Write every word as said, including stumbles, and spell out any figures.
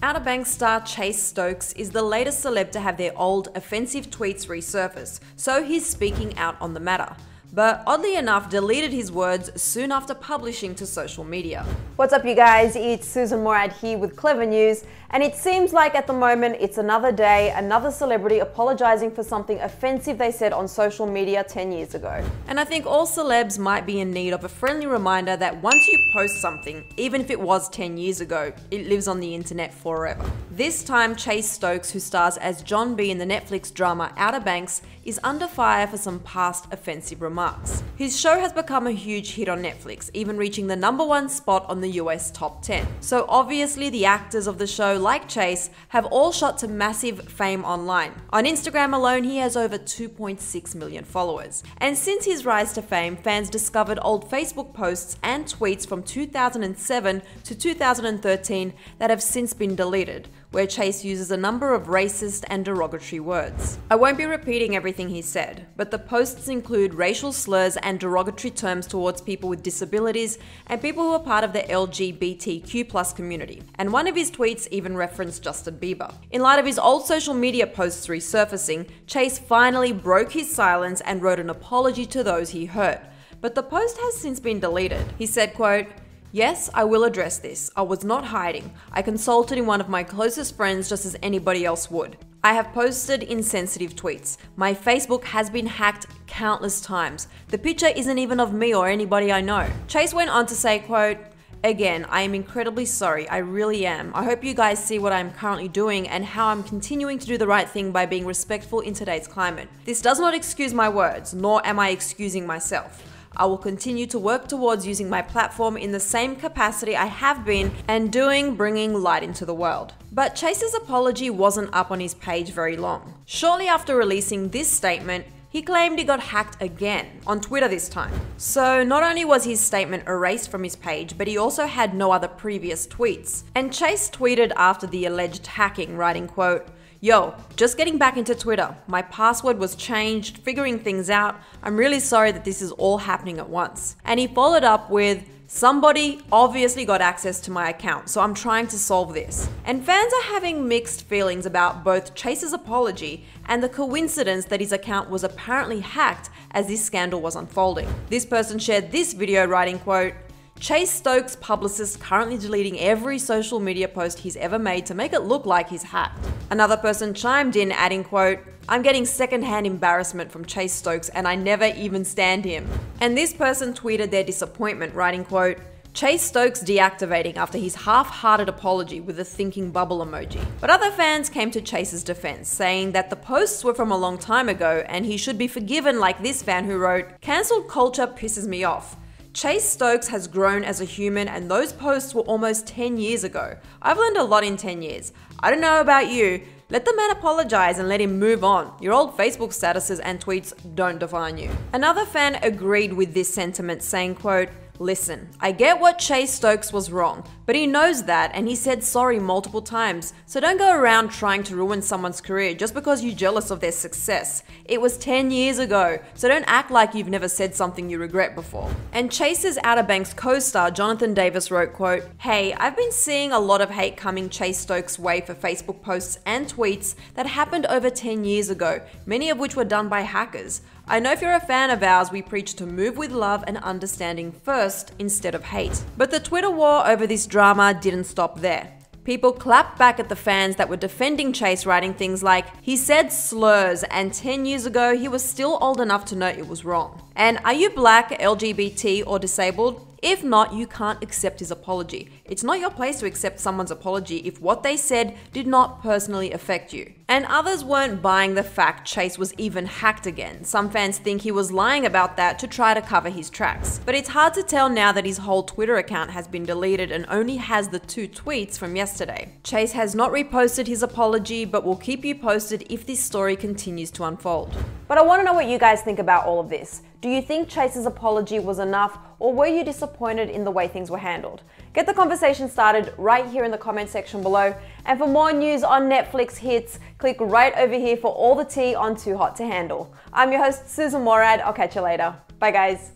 Outer Banks star Chase Stokes is the latest celeb to have their old, offensive tweets resurface, so he's speaking out on the matter. But oddly enough, deleted his words soon after publishing to social media. What's up you guys, it's Sussan Mourad here with Clevver News, and it seems like at the moment it's another day, another celebrity apologising for something offensive they said on social media ten years ago. And I think all celebs might be in need of a friendly reminder that once you post something, even if it was ten years ago, it lives on the internet forever. This time Chase Stokes, who stars as John B. in the Netflix drama Outer Banks, is under fire for some past offensive remarks. His show has become a huge hit on Netflix, even reaching the number one spot on the U S top ten. So obviously the actors of the show, like Chase, have all shot to massive fame online. On Instagram alone, he has over two point six million followers. And since his rise to fame, fans discovered old Facebook posts and tweets from two thousand seven to two thousand thirteen that have since been deleted, where Chase uses a number of racist and derogatory words. I won't be repeating everything he said, but the posts include racial slurs and derogatory terms towards people with disabilities and people who are part of the L G B T Q plus community. And one of his tweets even referenced Justin Bieber. In light of his old social media posts resurfacing, Chase finally broke his silence and wrote an apology to those he hurt, but the post has since been deleted. He said, quote, "Yes, I will address this. I was not hiding. I consulted one of my closest friends just as anybody else would. I have posted insensitive tweets. My Facebook has been hacked countless times. The picture isn't even of me or anybody I know." Chase went on to say, quote, "Again, I am incredibly sorry, I really am. I hope you guys see what I am currently doing and how I'm continuing to do the right thing by being respectful in today's climate. This does not excuse my words, nor am I excusing myself. I will continue to work towards using my platform in the same capacity I have been and doing, bringing light into the world." But Chase's apology wasn't up on his page very long. Shortly after releasing this statement, he claimed he got hacked again, on Twitter this time. So not only was his statement erased from his page, but he also had no other previous tweets. And Chase tweeted after the alleged hacking, writing, quote, "Yo, just getting back into Twitter. My password was changed, figuring things out. I'm really sorry that this is all happening at once." And he followed up with, "Somebody obviously got access to my account, so I'm trying to solve this." And fans are having mixed feelings about both Chase's apology and the coincidence that his account was apparently hacked as this scandal was unfolding. This person shared this video writing, quote, "Chase Stokes' publicist currently deleting every social media post he's ever made to make it look like he's hacked." Another person chimed in adding, quote, "I'm getting secondhand embarrassment from Chase Stokes and I never even stand him." And this person tweeted their disappointment writing, quote, "Chase Stokes deactivating after his half-hearted apology with a thinking bubble emoji." But other fans came to Chase's defense, saying that the posts were from a long time ago and he should be forgiven, like this fan who wrote, "Cancel culture pisses me off. Chase Stokes has grown as a human and those posts were almost ten years ago. I've learned a lot in ten years. I don't know about you, let the man apologize and let him move on. Your old Facebook statuses and tweets don't define you." Another fan agreed with this sentiment saying, quote, "Listen, I get what Chase Stokes was wrong, but he knows that and he said sorry multiple times, so don't go around trying to ruin someone's career just because you're jealous of their success. It was ten years ago, so don't act like you've never said something you regret before." And Chase's Outer Banks co-star Jonathan Davis wrote, quote, "Hey, I've been seeing a lot of hate coming Chase Stokes' way for Facebook posts and tweets that happened over ten years ago, many of which were done by hackers. I know if you're a fan of ours, we preach to move with love and understanding first instead of hate." But the Twitter war over this drama didn't stop there. People clapped back at the fans that were defending Chase, writing things like, "He said slurs and ten years ago he was still old enough to know it was wrong." And "Are you black, L G B T or disabled? If not, you can't accept his apology. It's not your place to accept someone's apology if what they said did not personally affect you." And others weren't buying the fact Chase was even hacked again. Some fans think he was lying about that to try to cover his tracks. But it's hard to tell now that his whole Twitter account has been deleted and only has the two tweets from yesterday. Chase has not reposted his apology, but will keep you posted if this story continues to unfold. But I want to know what you guys think about all of this. Do you think Chase's apology was enough, or were you disappointed in the way things were handled? Get the conversation started right here in the comment section below. And for more news on Netflix hits, click right over here for all the tea on Too Hot to Handle. I'm your host, Sussan Mourad. I'll catch you later. Bye guys.